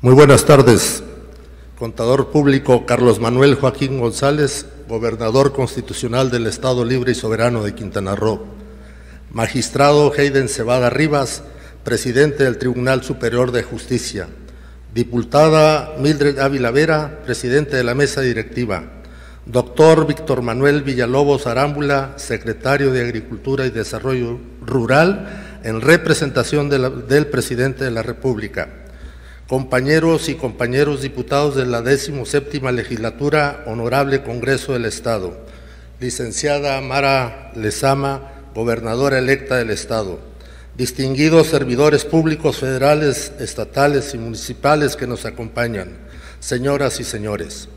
Muy buenas tardes, contador público Carlos Manuel Joaquín González, gobernador constitucional del Estado Libre y Soberano de Quintana Roo, magistrado Hayden Cebada Rivas, presidente del Tribunal Superior de Justicia, diputada Mildred Ávila Vera, presidente de la Mesa Directiva, doctor Víctor Manuel Villalobos Arámbula, secretario de Agricultura y Desarrollo Rural, en representación del presidente de la República, compañeros y compañeras diputados de la 17ª Legislatura, Honorable Congreso del Estado, licenciada Mara Lezama, gobernadora electa del Estado, distinguidos servidores públicos federales, estatales y municipales que nos acompañan, señoras y señores.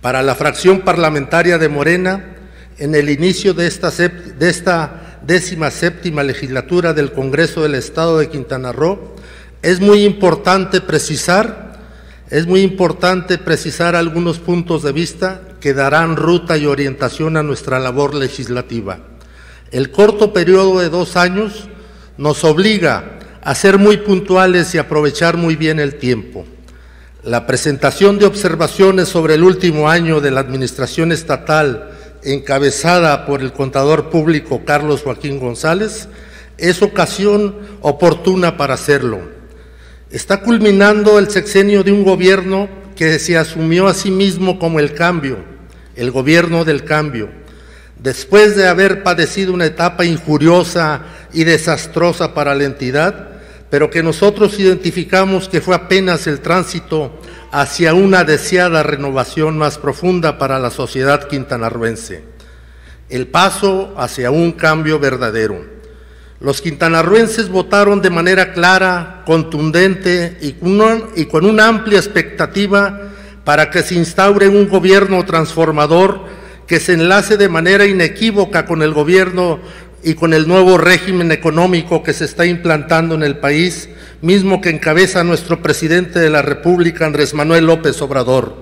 Para la fracción parlamentaria de Morena, en el inicio de esta 17ª Legislatura del Congreso del Estado de Quintana Roo, es muy importante precisar algunos puntos de vista que darán ruta y orientación a nuestra labor legislativa. El corto periodo de 2 años nos obliga a ser muy puntuales y aprovechar muy bien el tiempo. La presentación de observaciones sobre el último año de la administración estatal, encabezada por el contador público Carlos Joaquín González, es ocasión oportuna para hacerlo. Está culminando el sexenio de un gobierno que se asumió a sí mismo como el cambio, el gobierno del cambio, después de haber padecido una etapa injuriosa y desastrosa para la entidad, pero que nosotros identificamos que fue apenas el tránsito hacia una deseada renovación más profunda para la sociedad quintanarruense, el paso hacia un cambio verdadero. Los quintanarruenses votaron de manera clara, contundente y con una amplia expectativa para que se instaure un gobierno transformador que se enlace de manera inequívoca con el gobierno y con el nuevo régimen económico que se está implantando en el país, mismo que encabeza nuestro presidente de la República, Andrés Manuel López Obrador.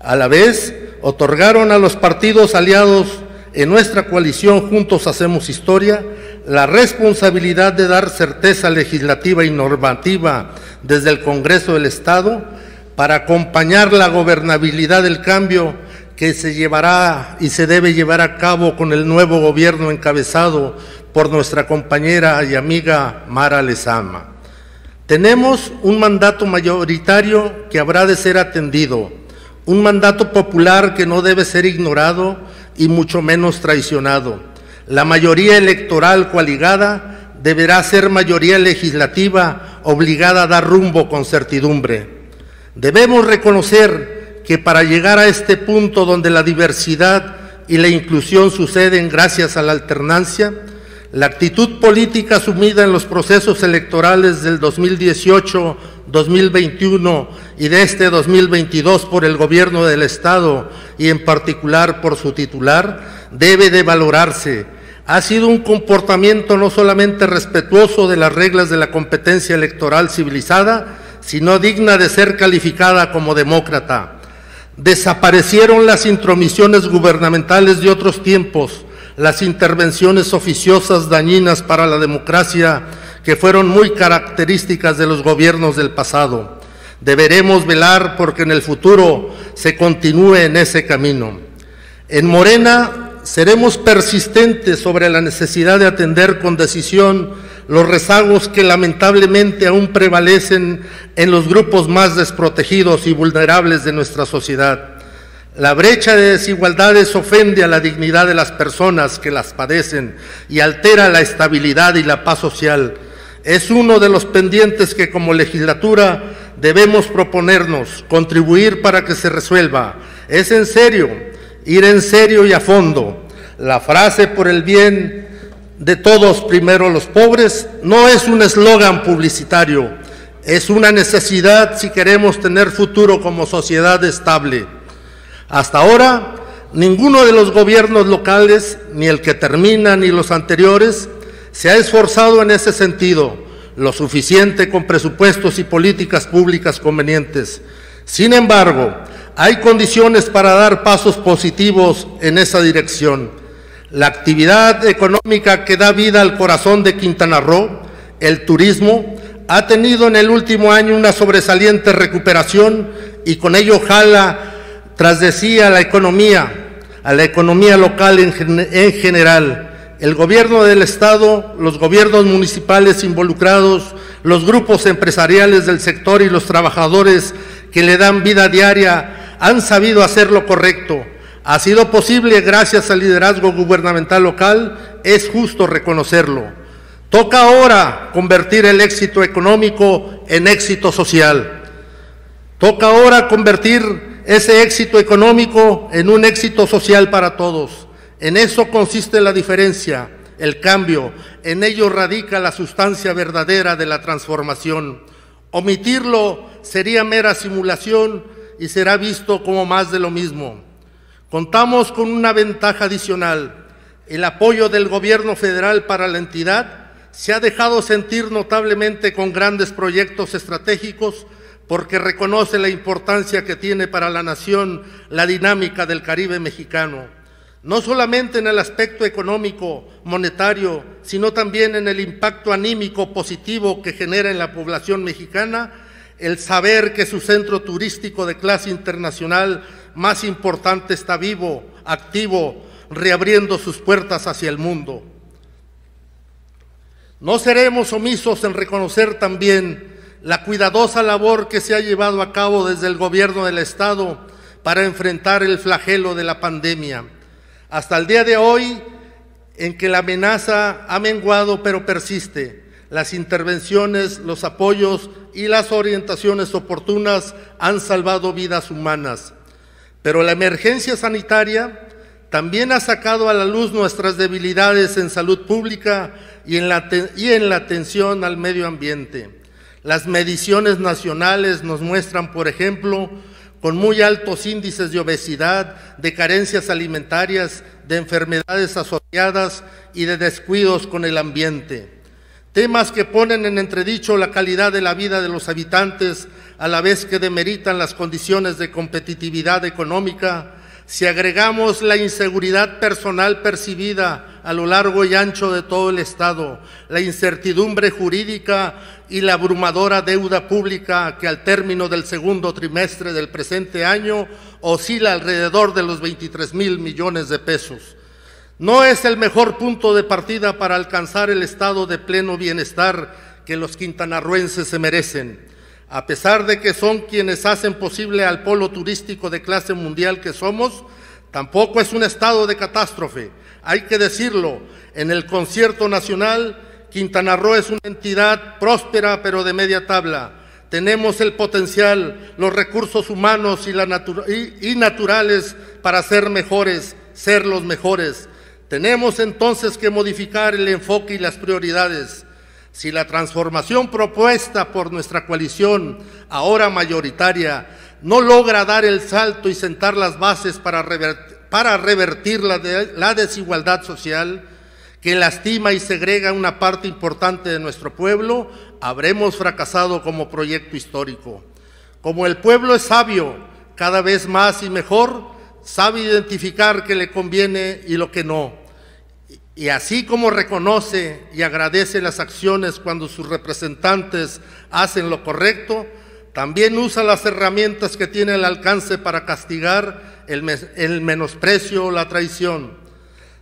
A la vez, otorgaron a los partidos aliados en nuestra coalición Juntos Hacemos Historia la responsabilidad de dar certeza legislativa y normativa desde el Congreso del Estado para acompañar la gobernabilidad del cambio que se llevará y se debe llevar a cabo con el nuevo gobierno encabezado por nuestra compañera y amiga Mara Lezama. Tenemos un mandato mayoritario que habrá de ser atendido, un mandato popular que no debe ser ignorado y mucho menos traicionado. La mayoría electoral coaligada deberá ser mayoría legislativa obligada a dar rumbo con certidumbre. Debemos reconocer que para llegar a este punto donde la diversidad y la inclusión suceden gracias a la alternancia, la actitud política asumida en los procesos electorales del 2018, 2021 y de este 2022 por el gobierno del Estado y en particular por su titular, debe de valorarse. Ha sido un comportamiento no solamente respetuoso de las reglas de la competencia electoral civilizada, sino digna de ser calificada como demócrata. Desaparecieron las intromisiones gubernamentales de otros tiempos, las intervenciones oficiosas dañinas para la democracia que fueron muy características de los gobiernos del pasado. Deberemos velar porque en el futuro se continúe en ese camino. En Morena seremos persistentes sobre la necesidad de atender con decisión los rezagos que lamentablemente aún prevalecen en los grupos más desprotegidos y vulnerables de nuestra sociedad. La brecha de desigualdades ofende a la dignidad de las personas que las padecen y altera la estabilidad y la paz social. Es uno de los pendientes que como legislatura debemos proponernos, contribuir para que se resuelva. Es en serio, ir en serio y a fondo. La frase por el bien de todos, primero los pobres, no es un eslogan publicitario, es una necesidad si queremos tener futuro como sociedad estable. Hasta ahora, ninguno de los gobiernos locales, ni el que termina ni los anteriores, se ha esforzado en ese sentido, lo suficiente con presupuestos y políticas públicas convenientes. Sin embargo, hay condiciones para dar pasos positivos en esa dirección. La actividad económica que da vida al corazón de Quintana Roo, el turismo, ha tenido en el último año una sobresaliente recuperación y con ello jala tras de sí a la economía local en general. El gobierno del Estado, los gobiernos municipales involucrados, los grupos empresariales del sector y los trabajadores que le dan vida diaria han sabido hacer lo correcto. Ha sido posible gracias al liderazgo gubernamental local, es justo reconocerlo. Toca ahora convertir el éxito económico en éxito social. Toca ahora convertir ese éxito económico en un éxito social para todos. En eso consiste la diferencia, el cambio. En ello radica la sustancia verdadera de la transformación. Omitirlo sería mera simulación y será visto como más de lo mismo. Contamos con una ventaja adicional. El apoyo del gobierno federal para la entidad se ha dejado sentir notablemente con grandes proyectos estratégicos porque reconoce la importancia que tiene para la nación la dinámica del Caribe mexicano, no solamente en el aspecto económico, monetario, sino también en el impacto anímico positivo que genera en la población mexicana el saber que su centro turístico de clase internacional más importante está vivo, activo, reabriendo sus puertas hacia el mundo. No seremos omisos en reconocer también la cuidadosa labor que se ha llevado a cabo desde el gobierno del Estado para enfrentar el flagelo de la pandemia. Hasta el día de hoy, en que la amenaza ha menguado pero persiste, las intervenciones, los apoyos y las orientaciones oportunas han salvado vidas humanas. Pero la emergencia sanitaria también ha sacado a la luz nuestras debilidades en salud pública y en la atención al medio ambiente. Las mediciones nacionales nos muestran, por ejemplo, con muy altos índices de obesidad, de carencias alimentarias, de enfermedades asociadas y de descuidos con el ambiente. Temas que ponen en entredicho la calidad de la vida de los habitantes, a la vez que demeritan las condiciones de competitividad económica. Si agregamos la inseguridad personal percibida a lo largo y ancho de todo el Estado, la incertidumbre jurídica y la abrumadora deuda pública que al término del segundo trimestre del presente año oscila alrededor de los 23,000 millones de pesos. No es el mejor punto de partida para alcanzar el estado de pleno bienestar que los quintanarruenses se merecen. A pesar de que son quienes hacen posible al polo turístico de clase mundial que somos, tampoco es un estado de catástrofe. Hay que decirlo, en el concierto nacional, Quintana Roo es una entidad próspera pero de media tabla. Tenemos el potencial, los recursos humanos y naturales para ser mejores, ser los mejores. Tenemos entonces que modificar el enfoque y las prioridades. Si la transformación propuesta por nuestra coalición, ahora mayoritaria, no logra dar el salto y sentar las bases para revertir la desigualdad social que lastima y segrega una parte importante de nuestro pueblo, habremos fracasado como proyecto histórico. Como el pueblo es sabio, cada vez más y mejor, sabe identificar qué le conviene y lo que no. Y así como reconoce y agradece las acciones cuando sus representantes hacen lo correcto, también usa las herramientas que tiene al alcance para castigar el menosprecio o la traición.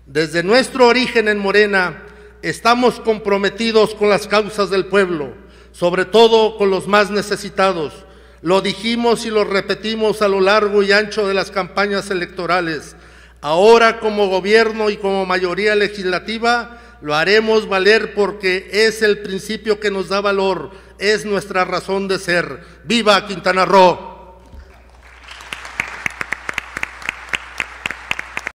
Desde nuestro origen en Morena, estamos comprometidos con las causas del pueblo, sobre todo con los más necesitados. Lo dijimos y lo repetimos a lo largo y ancho de las campañas electorales. Ahora, como gobierno y como mayoría legislativa, lo haremos valer porque es el principio que nos da valor, es nuestra razón de ser. ¡Viva Quintana Roo!